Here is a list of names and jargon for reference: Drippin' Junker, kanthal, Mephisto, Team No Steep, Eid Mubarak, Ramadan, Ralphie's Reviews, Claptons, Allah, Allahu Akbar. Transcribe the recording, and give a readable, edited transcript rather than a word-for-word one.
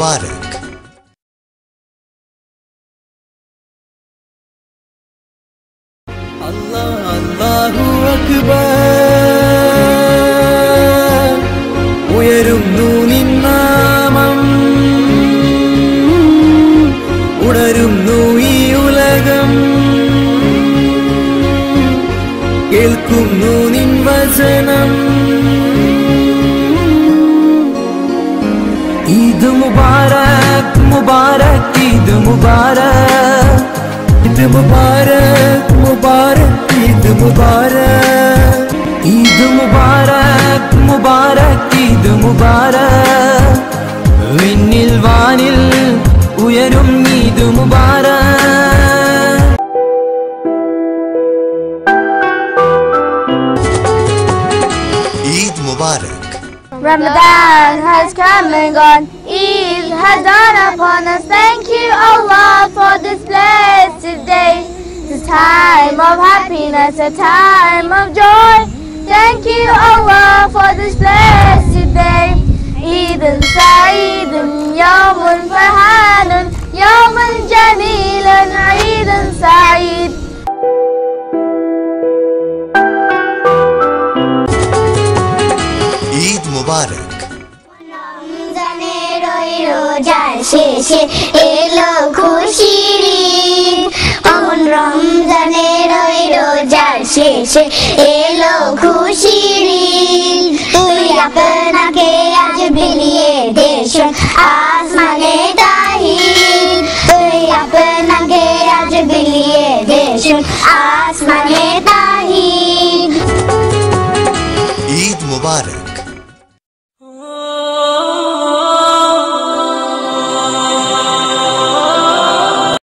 Mubarak. Allah, Allahu Akbar. ഉയരുന്നു നിൻ നാമം ഉണരുന്നു ഈ ഉലകം കേൾക്കുന്നു നിൻ വചനം Eid Mubarak, Mubarak, Eid Mubarak, Eid Mubarak, Mubarak, Eid Mubarak, Eid Mubarak, Mubarak, Eid Mubarak, Vinnil Vanil, Uyarum Eid Mubarak. Eid Mubarak. Ramadan has come and gone, Eid has dawned upon us. Thank you, Allah, for this blessed day. It's a time of happiness, a time of joy. Thank you, Allah, for this blessed day. Eidun Saeedun, Yawmun Farhanun, Yawmun Jameelun, Eidun Saeed. Mubarak. রমজানের ওই রোজার শেষে এলো খুশির ঈদ, অমন রমজানের ওই রোজার শেষে এলো খুশির ঈদ। তুই আপনাকে আজ বিলিয়ে দেশ আসমানে তাহির, তুই আপনাকে আজ বিলিয়ে দেশ আসমানে তাহির। ঈদ মুবারক।